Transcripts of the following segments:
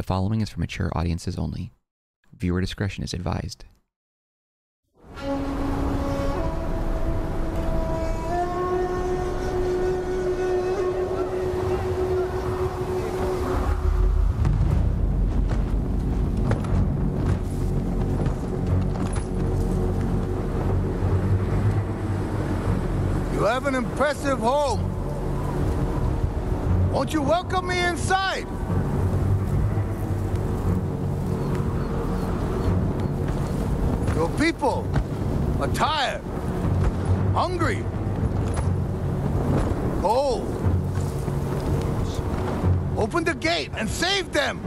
The following is for mature audiences only. Viewer discretion is advised. Have an impressive home. Won't you welcome me inside? Your people are tired, hungry, cold. Open the gate and save them.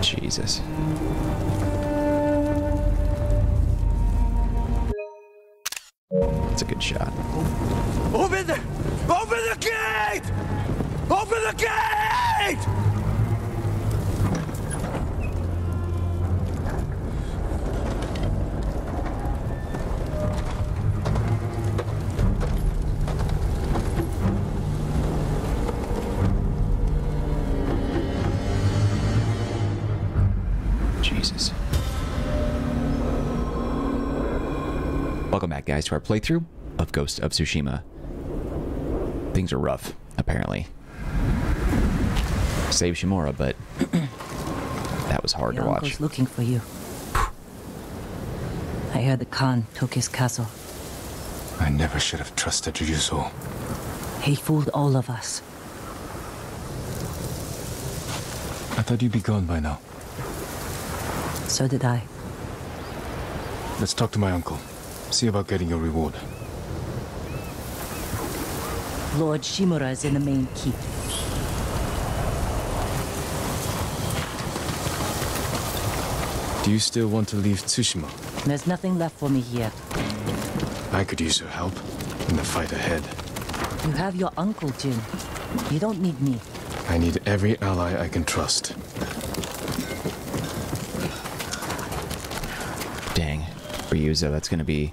Jesus. That's a good shot. Open the gate! Open the gate! Welcome back, guys, to our playthrough of Ghost of Tsushima. Things are rough, apparently. Save Shimura, but that was hard to watch. Uncle's looking for you. I heard the Khan took his castle. I never should have trusted Ryuzo. He fooled all of us. I thought you'd be gone by now. So did I. Let's talk to my uncle. See about getting your reward. Lord Shimura is in the main keep. Do you still want to leave Tsushima? There's nothing left for me here. I could use your help in the fight ahead. You have your uncle, Jin. You don't need me. I need every ally I can trust. For Yuzo, that's going to be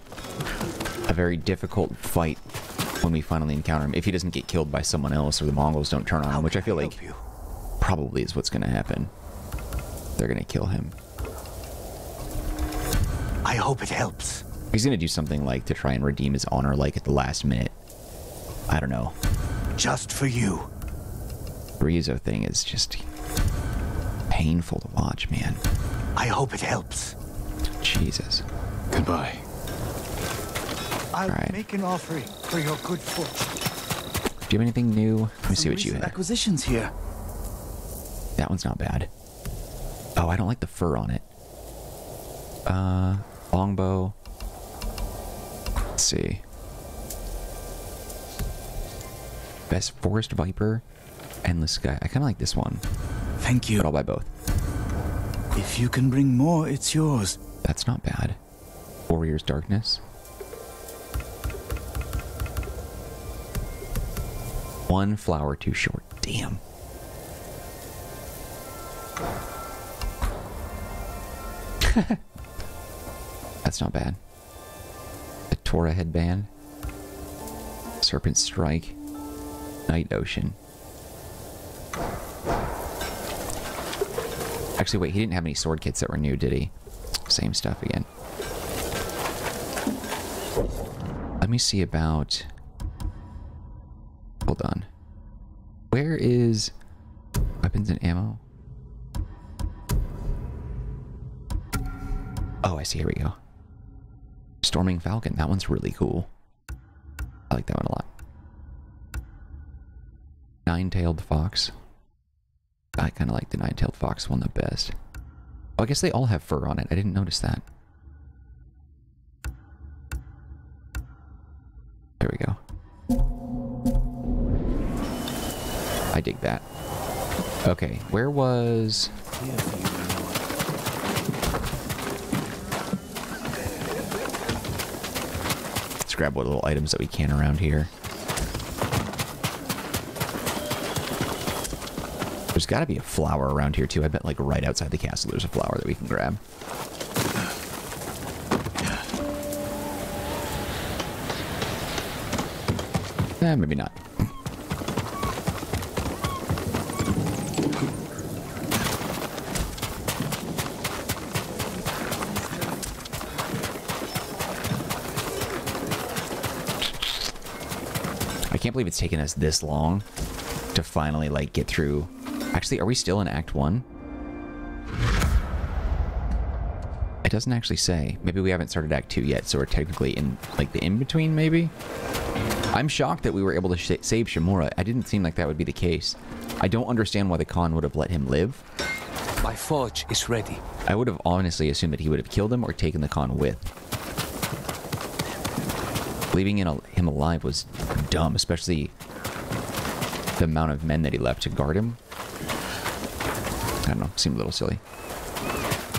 a very difficult fight when we finally encounter him. If he doesn't get killed by someone else or the Mongols don't turn on him, which I feel like probably is what's going to happen. They're going to kill him. I hope it helps. He's going to do something like to try and redeem his honor, like at the last minute. I don't know. Just for you. The Ryuzo thing is just painful to watch, man. I hope it helps. Jesus. Goodbye. I'll make an offering for your good fortune. Do you have anything new? Let me see what you have. Acquisitions here. That one's not bad. Oh, I don't like the fur on it. Longbow. Let's see. Best Forest Viper. Endless Sky. I kind of like this one. Thank you. But I'll buy both. If you can bring more, it's yours. That's not bad. Warrior's Darkness. One flower too short. Damn. That's not bad. The Torah headband. Serpent Strike. Night Ocean. Actually, wait, he didn't have any sword kits that were new, did he? Same stuff again. Let me see about... Hold on. Where is weapons and ammo? Oh, I see. Here we go. Storming Falcon. That one's really cool. I like that one a lot. Nine-tailed Fox. I kind of like the Nine-tailed Fox one the best. Oh, I guess they all have fur on it. I didn't notice that. There we go. I dig that. Okay, where was... Let's grab what little items that we can around here. There's got to be a flower around here, too. I bet, like, right outside the castle there's a flower that we can grab. Eh, maybe not. I can't believe it's taken us this long to finally, like, get through. Actually, are we still in Act 1? It doesn't actually say. Maybe we haven't started Act 2 yet, so we're technically in, like, the in-between, maybe? I'm shocked that we were able to save Shimura. I didn't seem like that would be the case. I don't understand why the Khan would have let him live. My forge is ready. I would have honestly assumed that he would have killed him or taken the Khan with. Leaving him alive was dumb, especially the amount of men that he left to guard him. I don't know, seemed a little silly.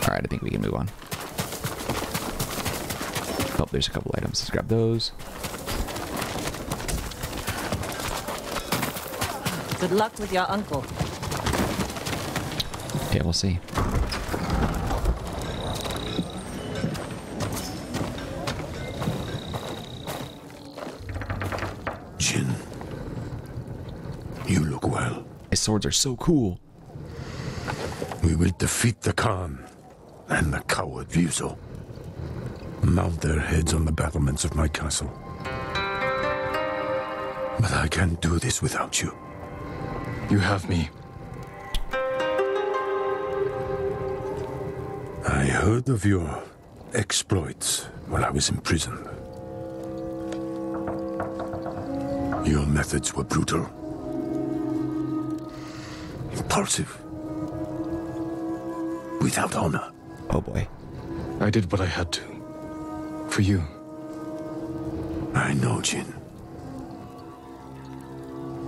Alright, I think we can move on. Oh, there's a couple items. Let's grab those. Good luck with your uncle. Okay, we'll see. Swords are so cool. We will defeat the Khan and the coward Ryuzo. Mount their heads on the battlements of my castle. But I can't do this without you. You have me. I heard of your exploits when I was imprisoned. Your methods were brutal. Impulsive. Without honor. Oh boy. I did what I had to. For you. I know, Jin.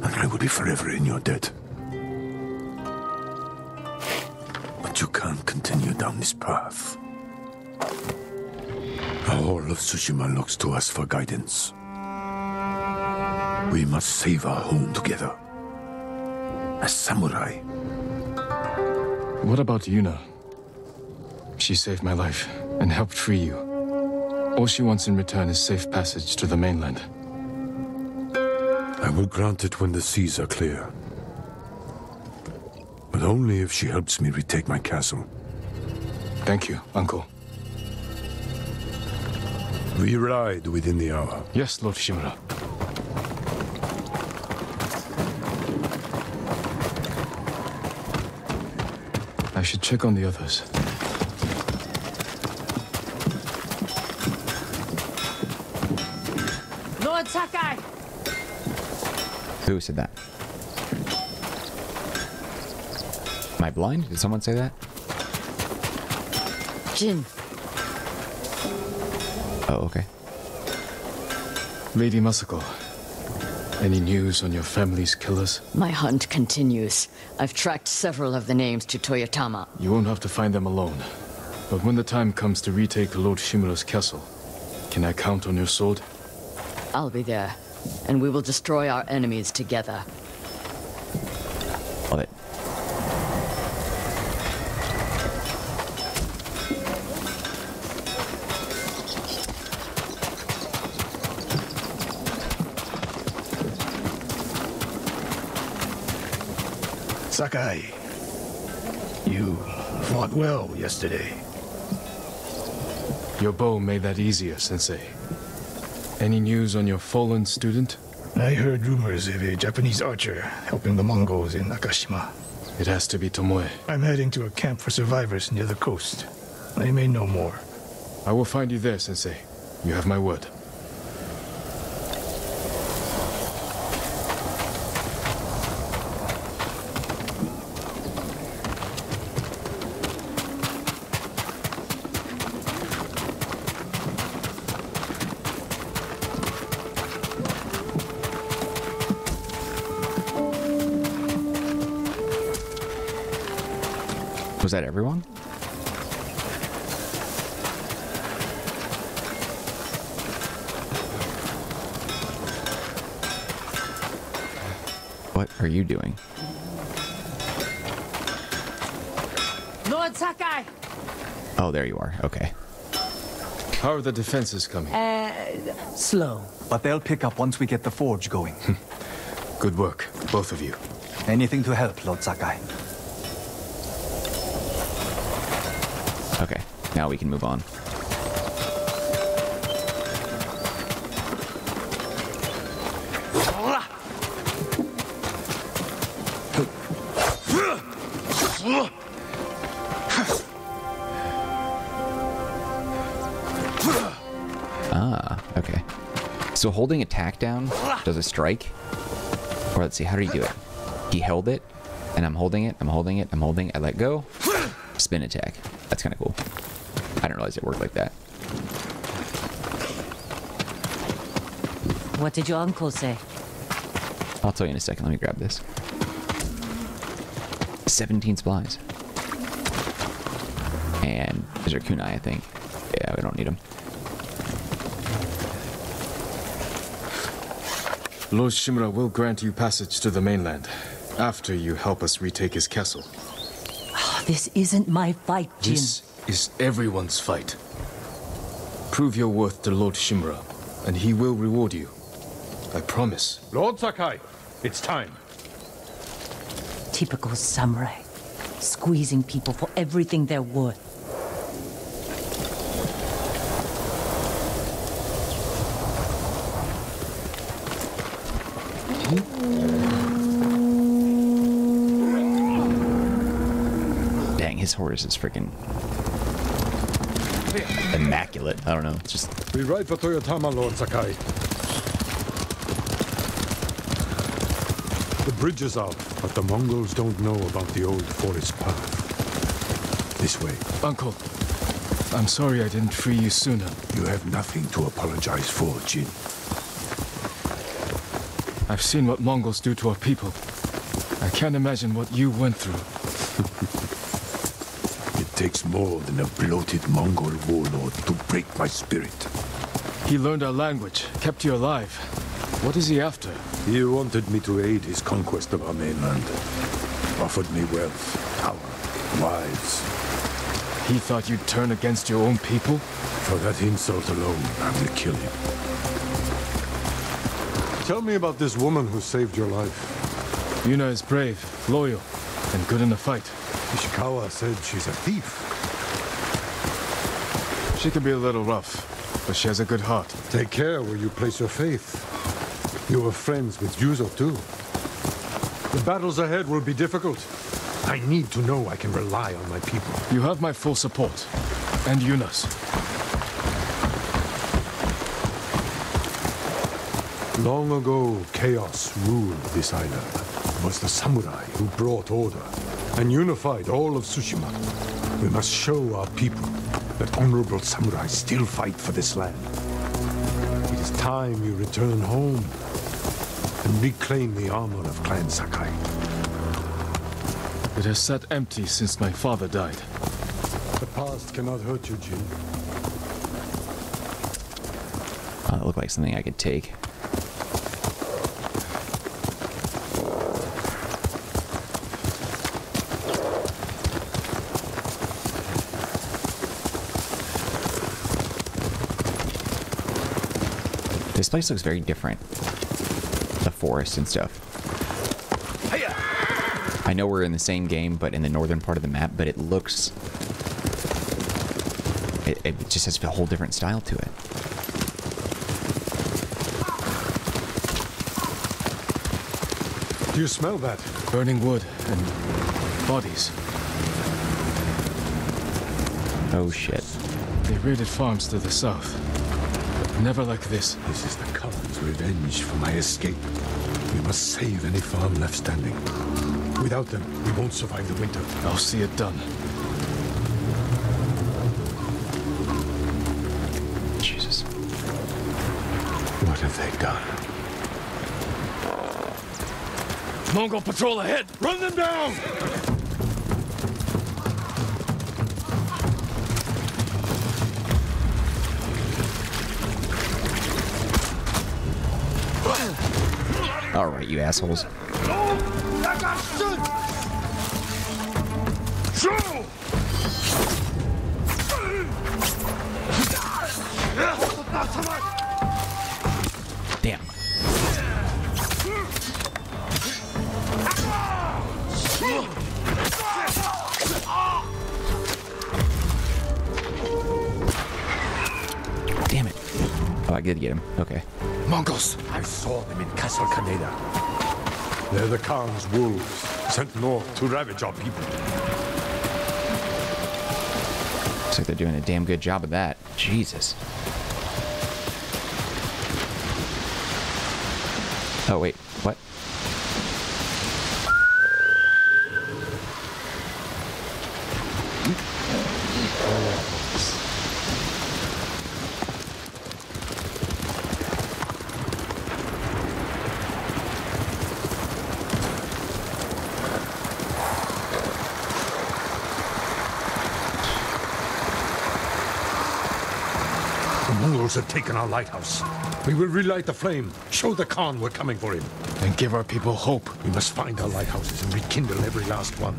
And I will be forever in your debt. But you can't continue down this path. The whole of Tsushima looks to us for guidance. We must save our home together. A samurai. What about Yuna? She saved my life and helped free you. All she wants in return is safe passage to the mainland. I will grant it when the seas are clear. But only if she helps me retake my castle. Thank you, Uncle. We ride within the hour. Yes, Lord Shimura. I should check on the others. Lord Sakai! Who said that? Am I blind? Did someone say that? Jin. Oh, okay. Lady Masako, any news on your family's killers? My hunt continues. I've tracked several of the names to Toyotama. You won't have to find them alone. But when the time comes to retake Lord Shimura's castle, can I count on your sword? I'll be there, and we will destroy our enemies together. Love it. Sakai, you Fought well yesterday. Your bow made that easier, Sensei. Any news on your fallen student? I heard rumors of a Japanese archer helping the Mongols in Akashima. It has to be Tomoe. I'm heading to a camp for survivors near the coast. I may know more. I will find you there, Sensei. You have my word. Was that everyone? What are you doing? Lord Sakai! Oh, there you are. Okay. How are the defenses coming? Slow. But they'll pick up once we get the forge going. Good work, both of you. Anything to help, Lord Sakai. Okay, now we can move on. Ah, okay. So holding attack down does a strike. Or let's see, how do you do it? He held it, and I'm holding it, I'm holding it, I'm holding it, I let go. Spin attack. That's kind of cool. I didn't realize it worked like that. What did your uncle say? I'll tell you in a second. Let me grab this. 17 supplies. And these are kunai, I think. Yeah, we don't need them. Lord Shimura will grant you passage to the mainland after you help us retake his castle. This isn't my fight, Jin. This is everyone's fight. Prove your worth to Lord Shimura, and he will reward you. I promise. Lord Sakai, it's time. Typical samurai, squeezing people for everything they're worth. His horse is freaking immaculate. I don't know. It's just we ride for Toyotama, Lord Sakai. The bridge is out, but the Mongols don't know about the old forest path. This way, Uncle. I'm sorry I didn't free you sooner. You have nothing to apologize for, Jin. I've seen what Mongols do to our people. I can't imagine what you went through. It takes more than a bloated Mongol warlord to break my spirit. He learned our language, kept you alive. What is he after? He wanted me to aid his conquest of our mainland. Offered me wealth, power, wives. He thought you'd turn against your own people? For that insult alone, I will kill him. Tell me about this woman who saved your life. Yuna is brave, loyal, and good in the fight. Ishikawa said she's a thief. She can be a little rough, but she has a good heart. Take care where you place your faith. You were friends with Ryuzo, too. The battles ahead will be difficult. I need to know I can rely on my people. You have my full support, and Yuna's. Long ago, chaos ruled this island. It was the samurai who brought order and unified all of Tsushima. We must show our people that honorable samurai still fight for this land. It is time you return home and reclaim the armor of Clan Sakai. It has sat empty since my father died. The past cannot hurt you, Jin. Oh, that looked like something I could take. This place looks very different. The forest and stuff. I know we're in the same game, but in the northern part of the map, but it looks... It just has a whole different style to it. Do you smell that? Burning wood and bodies. Oh shit. They raided farms to the south. But never like this. This is the Khan's revenge for my escape. We must save any farm left standing. Without them, we won't survive the winter. I'll see it done. Jesus. What have they done? Mongol patrol ahead! Run them down! Alright, you assholes. Damn. Oh, I did get him. Okay. Mongols! I saw them in Castle Kaneda. They're the Khan's wolves, sent north to ravage our people. Looks like they're doing a damn good job of that. Jesus. Oh, wait. What? Have taken our lighthouse. We will relight the flame, show the Khan we're coming for him. And give our people hope. We must find our lighthouses and rekindle every last one.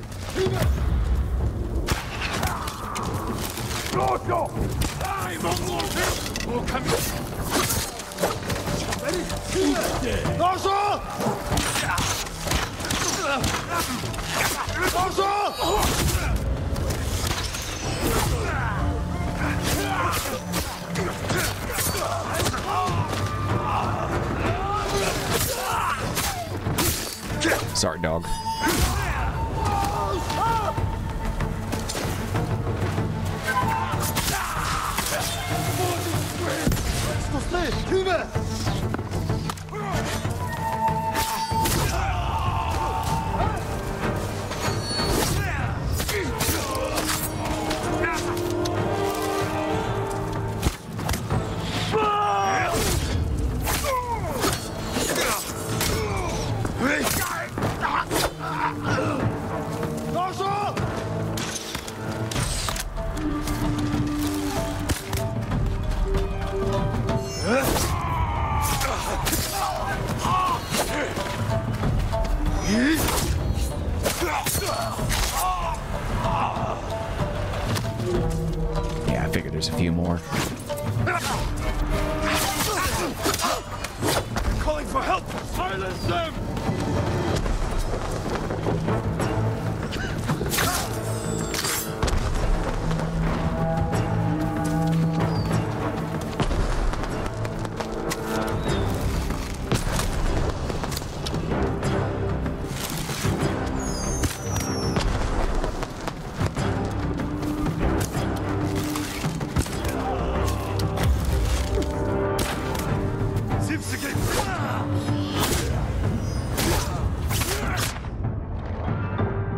Sorry, dog.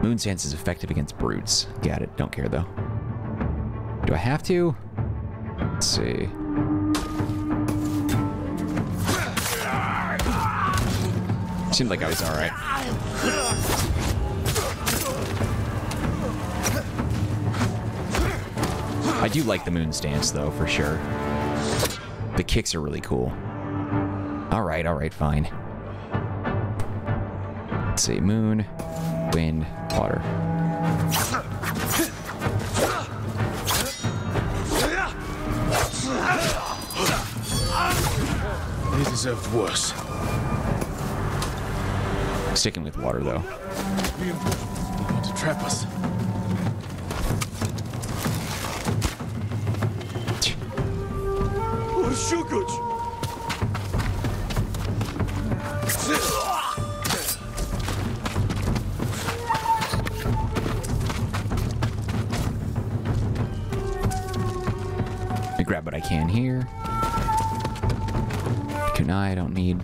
Moonsance is effective against brutes. Got it. Don't care, though. Do I have to? Let's see. Seemed like I was all right. I do like the Moonstance, though, for sure. The kicks are really cool. All right, fine. Let's see. Moon, wind, water. They deserved worse. sticking with water, though. They want to trap us. I grab what I can here. Kunai, I don't need.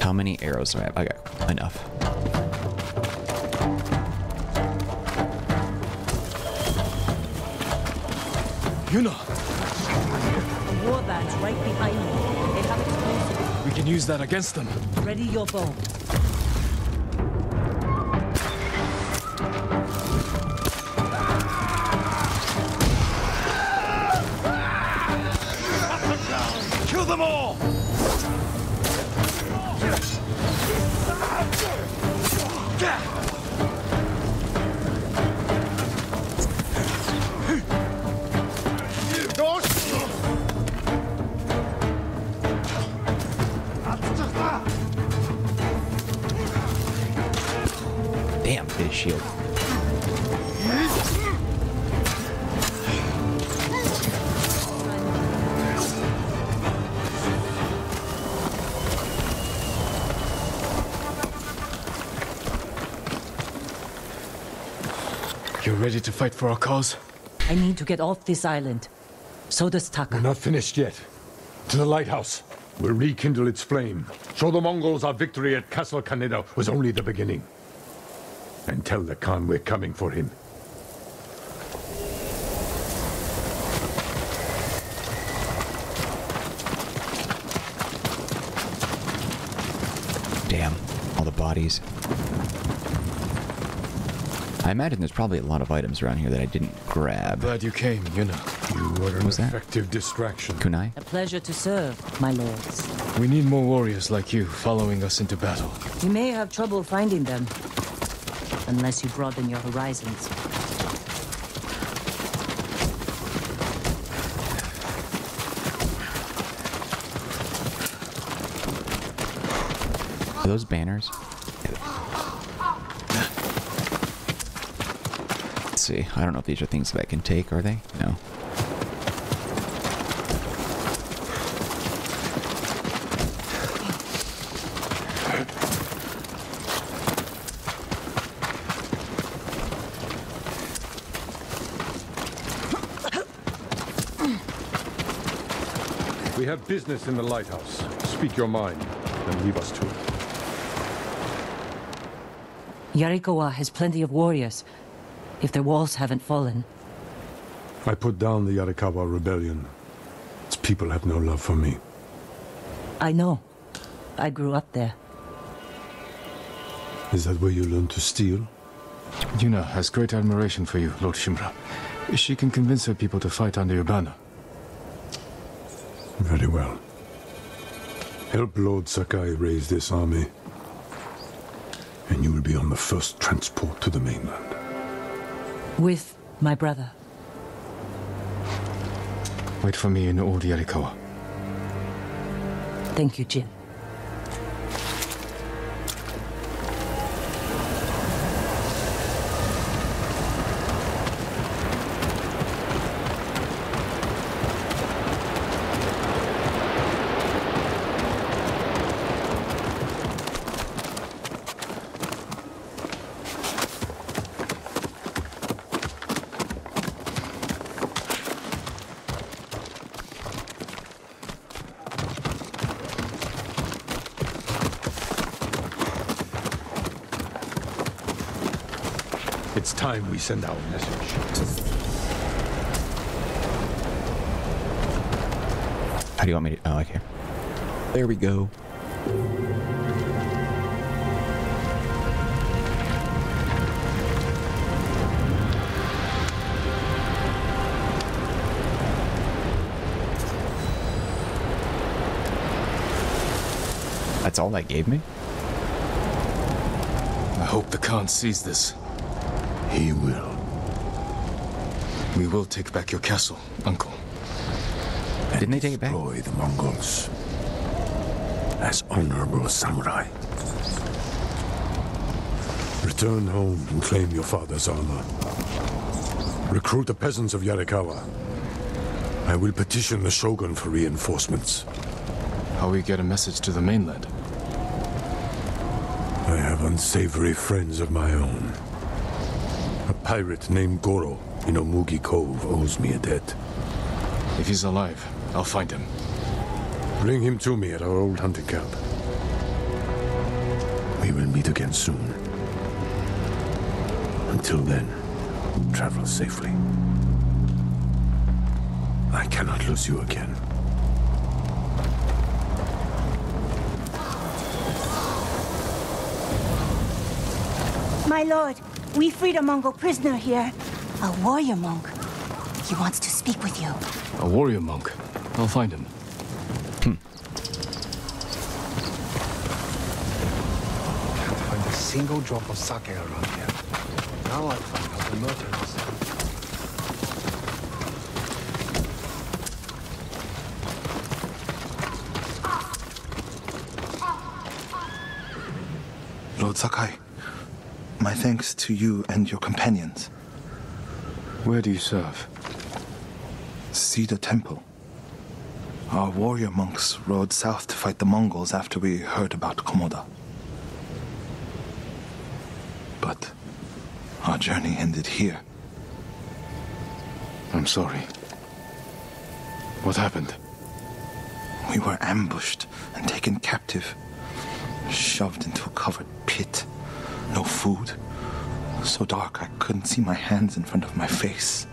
How many arrows do I have? I got enough. Yuna! War bands right behind you. They have explosives. We can use that against them. Ready your bow. Kill them all! Shield. You're ready to fight for our cause? I need to get off this island. So does Taka. We're not finished yet. To the lighthouse. We'll rekindle its flame. Show the Mongols our victory at Castle Kaneda was only the beginning. And tell the Khan we're coming for him. Damn, all the bodies. I imagine there's probably a lot of items around here that I didn't grab. Glad you came, Yuna. You were an effective distraction. Kunai? A pleasure to serve, my lords. We need more warriors like you following us into battle. You may have trouble finding them. Unless you broaden your horizons. Are those banners? Let's see. I don't know if these are things that I can take, are they? No. We have business in the lighthouse. Speak your mind, then leave us to it. Yarikawa has plenty of warriors, if their walls haven't fallen. I put down the Yarikawa rebellion. Its people have no love for me. I know. I grew up there. Is that where you learned to steal? Yuna has great admiration for you, Lord Shimura. She can convince her people to fight under your banner. Very well. Help Lord Sakai raise this army, and you will be on the first transport to the mainland. With my brother. Wait for me in old Yarikawa. Thank you, Jin. It's time we send our message. How do you want me to? Oh, okay. There we go. That's all that gave me? I hope the Khan sees this. He will. We will take back your castle, Uncle. Didn't they take it back? Destroy the Mongols as honorable samurai. Return home and claim your father's honor. Recruit the peasants of Yarikawa. I will petition the shogun for reinforcements. How we get a message to the mainland? I have unsavory friends of my own. A pirate named Goro in Umugi Cove owes me a debt. If he's alive, I'll find him. Bring him to me at our old hunting camp. We will meet again soon. Until then, travel safely. I cannot lose you again. My lord, we freed a Mongol prisoner here. A warrior monk. He wants to speak with you. A warrior monk? I'll find him. Can't find a single drop of sake around here. Now I find out the murderers. Lord Sakai. My thanks to you and your companions. Where do you serve? Cedar Temple. Our warrior monks rode south to fight the Mongols after we heard about Komoda. But our journey ended here. I'm sorry. What happened? We were ambushed and taken captive, shoved into a covered pit. No food. So dark I couldn't see my hands in front of my face.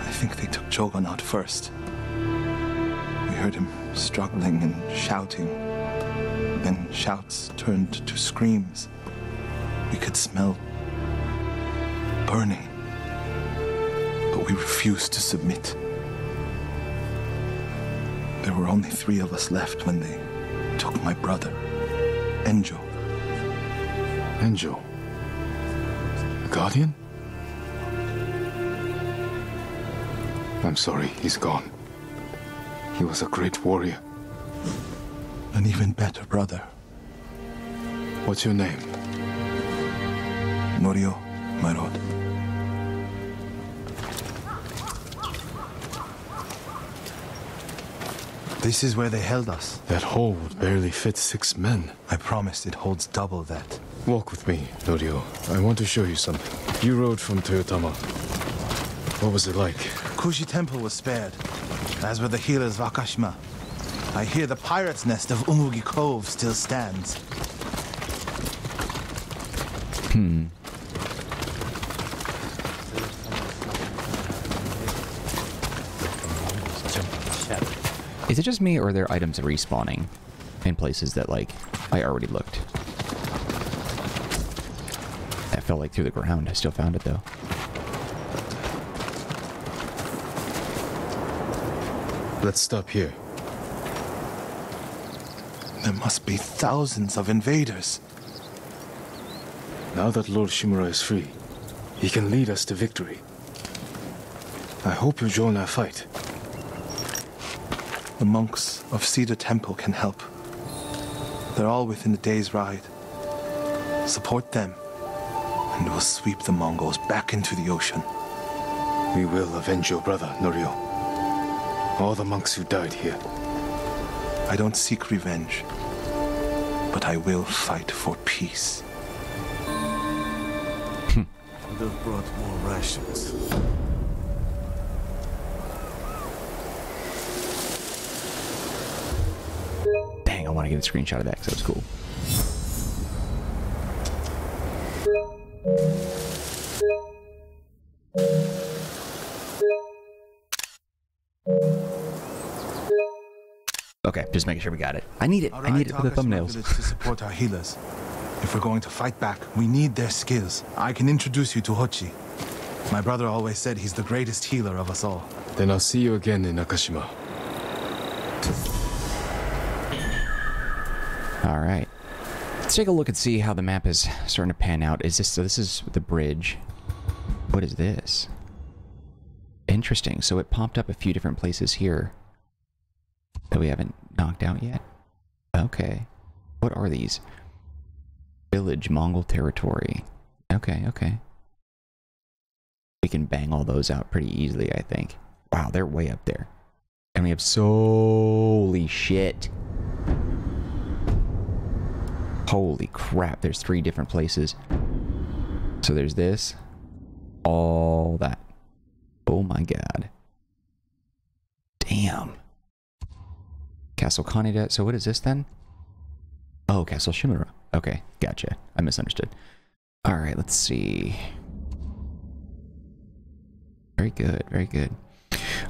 I think they took Jogan out first. We heard him struggling and shouting. Then shouts turned to screams. We could smell burning. But we refused to submit. There were only three of us left when they took my brother, Enjo. Enjo? The Guardian? I'm sorry, he's gone. He was a great warrior. An even better brother. What's your name? Norio, my lord. This is where they held us. That hole would barely fit 6 men. I promised it holds double that. Walk with me, Norio. I want to show you something. You rode from Toyotama. What was it like? Kushi Temple was spared, as were the healers of Akashima. I hear the pirate's nest of Umugi Cove still stands. Is it just me, or are there items respawning in places that, like, I already looked? That fell like through the ground. I still found it though. Let's stop here. There must be thousands of invaders. Now that Lord Shimura is free, he can lead us to victory. I hope you join our fight. The monks of Cedar Temple can help. They're all within a day's ride. Support them. And we'll sweep the Mongols back into the ocean. We will avenge your brother, Norio. All the monks who died here. I don't seek revenge, but I will fight for peace. I'd have brought more rations. Dang, I want to get a screenshot of that because that was cool. Okay, just making sure we got it. I need it. I need it for the thumbnails. To support our healers. If we're going to fight back, we need their skills. I can introduce you to Hochi. My brother always said he's the greatest healer of us all. Then I'll see you again in Akashima. All right. Let's take a look and see how the map is starting to pan out. Is this, so this is the bridge. What is this? Interesting. So it popped up a few different places here. that we haven't knocked out yet. Okay. What are these? Village, Mongol territory. Okay, okay. We can bang all those out pretty easily, I think. Wow, they're way up there. And we have so... Holy shit. Holy crap, there's 3 different places. So there's this. All that. Oh my god. Damn. Castle Kaneda. So what is this then? Oh, Castle Shimura. Okay, gotcha. I misunderstood. Alright, let's see. Very good, very good.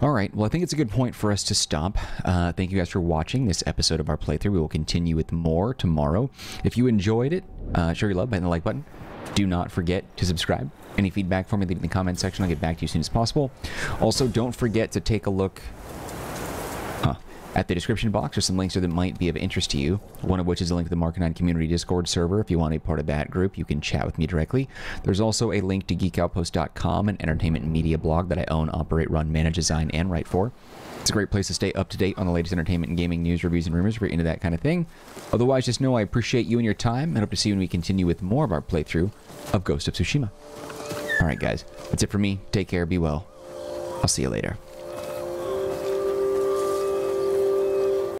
Alright, well I think it's a good point for us to stop. Thank you guys for watching this episode of our playthrough. We will continue with more tomorrow. If you enjoyed it, show your love by hitting the like button. Do not forget to subscribe. Any feedback for me, leave it in the comment section. I'll get back to you as soon as possible. Also, don't forget to take a look at the description box or some links that might be of interest to you, one of which is a link to the Marcanine Community Discord server. If you want a part of that group, you can chat with me directly. There's also a link to geekoutpost.com, an entertainment and media blog that I own, operate, run, manage, design, and write for. It's a great place to stay up to date on the latest entertainment and gaming news, reviews, and rumors if you're into that kind of thing. Otherwise, just know I appreciate you and your time, and hope to see you when we continue with more of our playthrough of Ghost of Tsushima. All right, guys, that's it for me. Take care, be well. I'll see you later.